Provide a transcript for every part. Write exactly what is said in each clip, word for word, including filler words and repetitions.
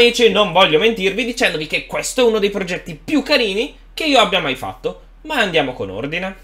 Amici, non voglio mentirvi dicendovi che questo è uno dei progetti più carini che io abbia mai fatto, ma andiamo con ordine.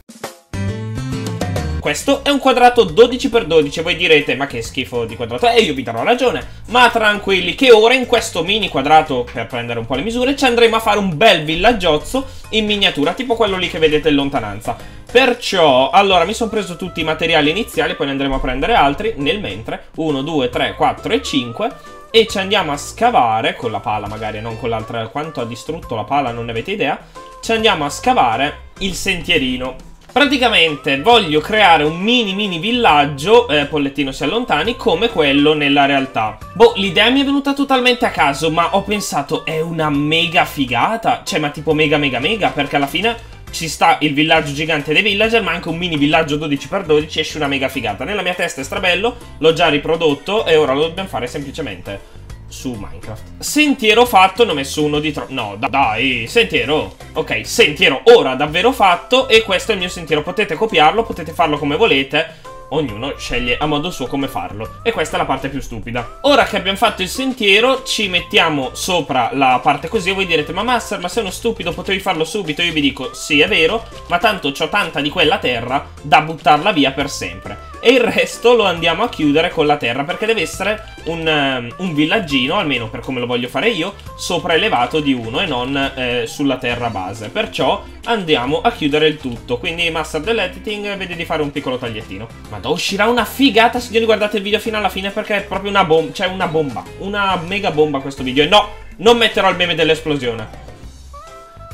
Questo è un quadrato dodici per dodici, voi direte ma che schifo di quadrato, e io vi darò ragione, ma tranquilli che ora in questo mini quadrato, per prendere un po' le misure, ci andremo a fare un bel villaggiozzo in miniatura, tipo quello lì che vedete in lontananza. Perciò, allora, mi sono preso tutti i materiali iniziali, poi ne andremo a prendere altri nel mentre, uno, due, tre, quattro e cinque, e ci andiamo a scavare, con la pala magari, non con l'altra, quanto ha distrutto la pala non ne avete idea, ci andiamo a scavare il sentierino. Praticamente voglio creare un mini mini villaggio, eh, Pollettino si allontani, come quello nella realtà. Boh, l'idea mi è venuta totalmente a caso, ma ho pensato è una mega figata, cioè ma tipo mega mega mega, perché alla fine ci sta il villaggio gigante dei villager, ma anche un mini villaggio dodici per dodici, esce una mega figata. Nella mia testa è strabello, l'ho già riprodotto e ora lo dobbiamo fare semplicemente su Minecraft. Sentiero fatto, ne ho messo uno di troppo. No, da dai, sentiero. Ok, sentiero ora davvero fatto. E questo è il mio sentiero, potete copiarlo, potete farlo come volete, ognuno sceglie a modo suo come farlo. E questa è la parte più stupida. Ora che abbiamo fatto il sentiero, ci mettiamo sopra la parte così. E voi direte, ma Master, ma sei uno stupido, potevi farlo subito. Io vi dico, sì è vero, ma tanto c'ho tanta di quella terra da buttarla via per sempre. E il resto lo andiamo a chiudere con la terra, perché deve essere un, um, un villaggino, almeno per come lo voglio fare io, sopraelevato di uno e non eh, sulla terra base. Perciò andiamo a chiudere il tutto. Quindi Master dell'editing, vedi di fare un piccolo tagliettino. Madò, uscirà una figata, signori, guardate il video fino alla fine perché è proprio una bomba, cioè una bomba, una mega bomba questo video. E no, non metterò il meme dell'esplosione.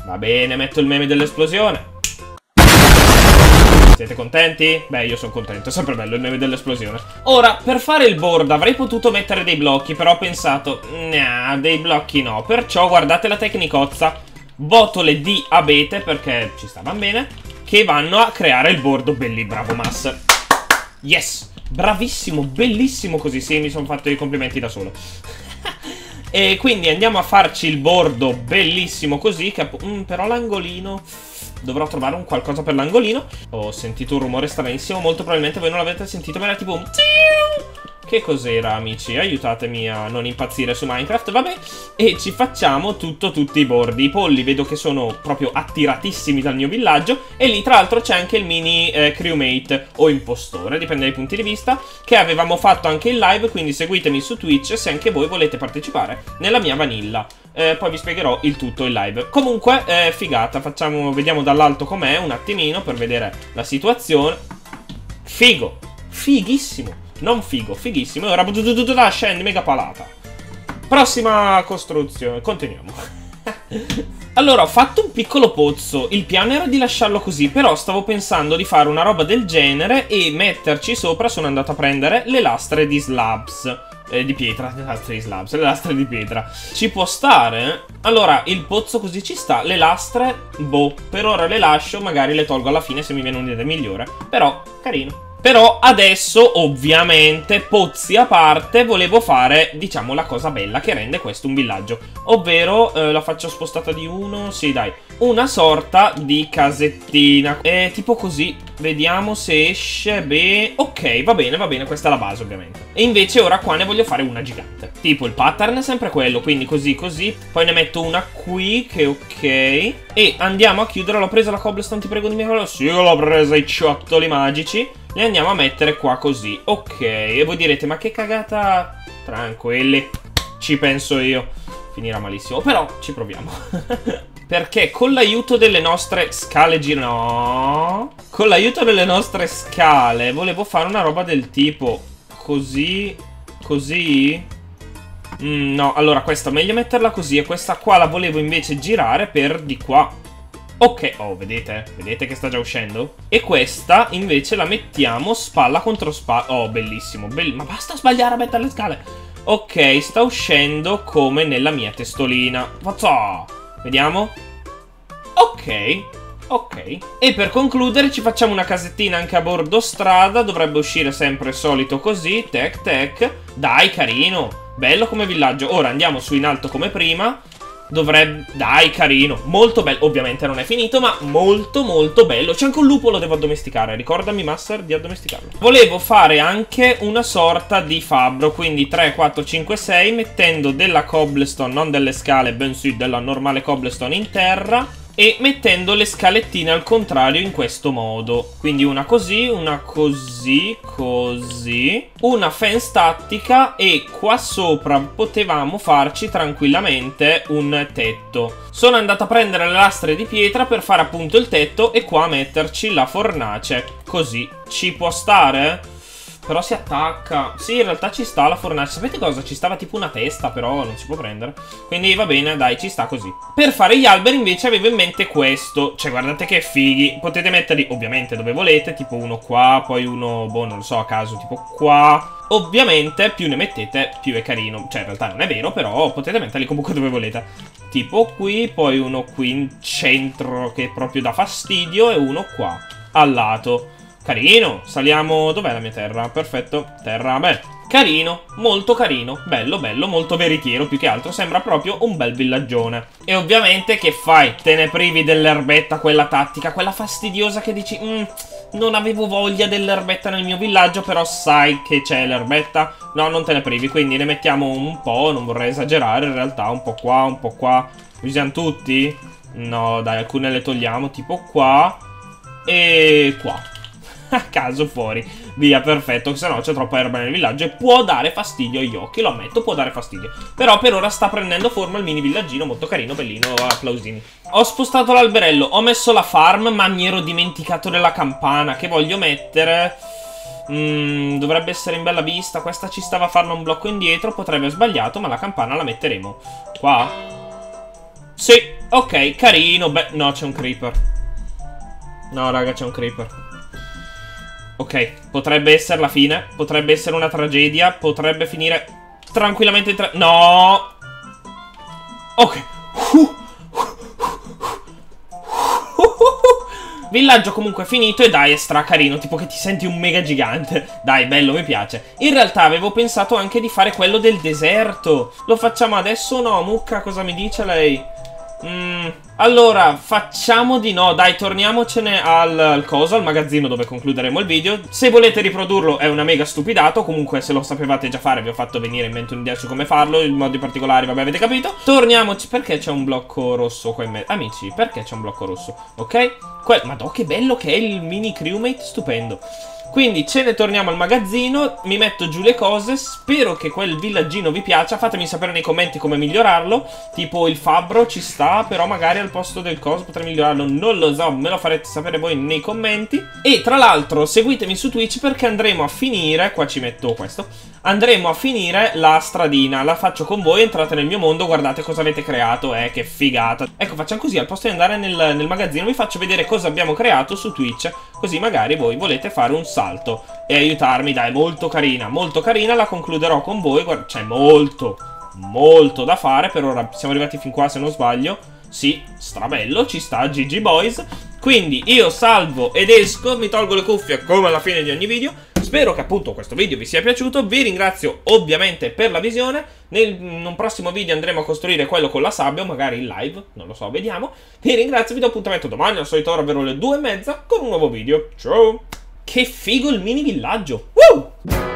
Va bene, metto il meme dell'esplosione. Siete contenti? Beh, io sono contento, è sempre bello il meme dell'esplosione. Ora, per fare il board avrei potuto mettere dei blocchi, però ho pensato, nah, dei blocchi no. Perciò guardate la tecnicozza, botole di abete, perché ci stavano bene, che vanno a creare il board. Belli, bravo Mass. Yes, bravissimo, bellissimo così, sì, mi sono fatto i complimenti da solo. E quindi andiamo a farci il bordo bellissimo così, che mm, però l'angolino... dovrò trovare un qualcosa per l'angolino. Ho sentito un rumore stranissimo, molto probabilmente voi non l'avete sentito, ma era tipo un... che cos'era, amici? Aiutatemi a non impazzire su Minecraft, vabbè. E ci facciamo tutto, tutti i bordi. I polli vedo che sono proprio attiratissimi dal mio villaggio. E lì tra l'altro c'è anche il mini eh, crewmate o impostore, dipende dai punti di vista, che avevamo fatto anche in live, quindi seguitemi su Twitch se anche voi volete partecipare nella mia vanilla. Eh, poi vi spiegherò il tutto in live. Comunque, eh, figata, facciamo, vediamo dall'alto com'è un attimino per vedere la situazione. Figo, fighissimo, non figo, fighissimo. E ora da scendi, mega palata. Prossima costruzione, continuiamo. Allora, ho fatto un piccolo pozzo. Il piano era di lasciarlo così, però stavo pensando di fare una roba del genere e metterci sopra. Sono andato a prendere le lastre di slabs. Eh, di pietra, le lastre di slabs, le lastre di pietra. Ci può stare? Allora, il pozzo così ci sta. Le lastre, boh, per ora le lascio. Magari le tolgo alla fine se mi viene un'idea migliore. Però, carino. Però adesso, ovviamente, pozzi a parte, volevo fare, diciamo, la cosa bella che rende questo un villaggio. Ovvero, eh, la faccio spostata di uno, sì dai, una sorta di casettina. Eh, tipo così, vediamo se esce bene. Ok, va bene, va bene, questa è la base ovviamente. E invece ora qua ne voglio fare una gigante. Tipo il pattern è sempre quello, quindi così, così. Poi ne metto una qui, che ok. E andiamo a chiudere, l'ho presa la cobblestone, ti prego di me. Sì, l'ho presa, i ciottoli magici. Le andiamo a mettere qua così, ok. E voi direte, ma che cagata... tranquilli, ci penso io. Finirà malissimo, però ci proviamo. Perché con l'aiuto delle nostre scale gi... no. Con l'aiuto delle nostre scale volevo fare una roba del tipo così, così... Mm, no, allora questa meglio metterla così e questa qua la volevo invece girare per di qua. Ok, oh, vedete? Vedete che sta già uscendo? E questa invece la mettiamo spalla contro spalla. Oh, bellissimo, bell- ma basta sbagliare a mettere le scale. Ok, sta uscendo come nella mia testolina. Vazzò! Vediamo. Ok, ok. E per concludere ci facciamo una casettina anche a bordo strada. Dovrebbe uscire sempre solito così. Tac, tac. Dai, carino. Bello come villaggio. Ora andiamo su in alto come prima. Dovrebbe... Dai, carino. Molto bello. Ovviamente non è finito, ma molto molto bello. C'è anche un lupo, lo devo addomesticare. Ricordami, Master, di addomesticarlo. Volevo fare anche una sorta di fabbro, quindi tre, quattro, cinque, sei, mettendo della cobblestone, non delle scale, bensì della normale cobblestone in terra, e mettendo le scalettine al contrario in questo modo. Quindi una così, una così, così, una fence tattica, e qua sopra potevamo farci tranquillamente un tetto. Sono andato a prendere le lastre di pietra per fare appunto il tetto e qua metterci la fornace. Così ci può stare? Però si attacca. Sì, in realtà ci sta la fornace. Sapete cosa? Ci stava tipo una testa, però non si può prendere. Quindi va bene, dai, ci sta così. Per fare gli alberi invece avevo in mente questo. Cioè, guardate che fighi. Potete metterli ovviamente dove volete. Tipo uno qua, poi uno, boh, non lo so, a caso, tipo qua. Ovviamente più ne mettete più è carino. Cioè, in realtà non è vero, però potete metterli comunque dove volete. Tipo qui, poi uno qui in centro che proprio dà fastidio, e uno qua, al lato. Carino, saliamo... Dov'è la mia terra? Perfetto, terra, beh, carino, molto carino, bello, bello, molto veritiero, più che altro, sembra proprio un bel villaggione. E ovviamente che fai? Te ne privi dell'erbetta, quella tattica, quella fastidiosa che dici... Mm, non avevo voglia dell'erbetta nel mio villaggio, però sai che c'è l'erbetta. No, non te ne privi, quindi ne mettiamo un po', non vorrei esagerare, in realtà, un po' qua, un po' qua. Li usiamo tutti? No, dai, alcune le togliamo, tipo qua e qua. A caso fuori, via, perfetto. Se no c'è troppa erba nel villaggio e può dare fastidio agli occhi, lo ammetto, può dare fastidio. Però per ora sta prendendo forma il mini villaggino, molto carino, bellino, applausini. Ho spostato l'alberello, ho messo la farm, ma mi ero dimenticato della campana che voglio mettere. Mm, dovrebbe essere in bella vista. Questa ci stava a farla un blocco indietro, potrebbe aver sbagliato, ma la campana la metteremo qua. Sì, ok, carino. Beh, no, c'è un creeper. No, raga, c'è un creeper. Ok, potrebbe essere la fine, potrebbe essere una tragedia, potrebbe finire tranquillamente tra... No! Ok. Villaggio comunque finito, e dai, è stra carino, tipo che ti senti un mega gigante. Dai, bello, mi piace. In realtà avevo pensato anche di fare quello del deserto. Lo facciamo adesso o no? Mucca, cosa mi dice lei? Mm, allora, facciamo di no. Dai, torniamocene al, al coso, al magazzino dove concluderemo il video. Se volete riprodurlo è una mega stupidato. Comunque, se lo sapevate già fare, vi ho fatto venire in mente un'idea su come farlo, in modi particolari, vabbè, avete capito. Torniamoci. Perché c'è un blocco rosso qua in mezzo? Amici, perché c'è un blocco rosso? Ok? Que Madò, che bello che è il mini crewmate, stupendo. Quindi ce ne torniamo al magazzino, mi metto giù le cose, spero che quel villaggino vi piaccia, fatemi sapere nei commenti come migliorarlo, tipo il fabbro ci sta, però magari al posto del coso potrei migliorarlo, non lo so, me lo farete sapere voi nei commenti. E tra l'altro seguitemi su Twitch perché andremo a finire, qua ci metto questo, andremo a finire la stradina, la faccio con voi, entrate nel mio mondo, guardate cosa avete creato, eh, che figata. Ecco, facciamo così, al posto di andare nel, nel magazzino vi faccio vedere cosa abbiamo creato su Twitch, così magari voi volete fare un salto e aiutarmi, dai, molto carina, molto carina, la concluderò con voi. Guarda, c'è molto, molto da fare, per ora siamo arrivati fin qua se non sbaglio. Sì, strabello, ci sta, G G boys. Quindi io salvo ed esco, mi tolgo le cuffie come alla fine di ogni video. Spero che appunto questo video vi sia piaciuto, vi ringrazio ovviamente per la visione. Nel, in un prossimo video andremo a costruire quello con la sabbia, o magari in live, non lo so, vediamo. Vi ringrazio, vi do appuntamento domani al solito ora, ovvero le due e mezza, con un nuovo video. Ciao! Che figo il mini villaggio! Woo!